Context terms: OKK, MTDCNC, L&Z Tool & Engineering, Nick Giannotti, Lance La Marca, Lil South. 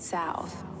South.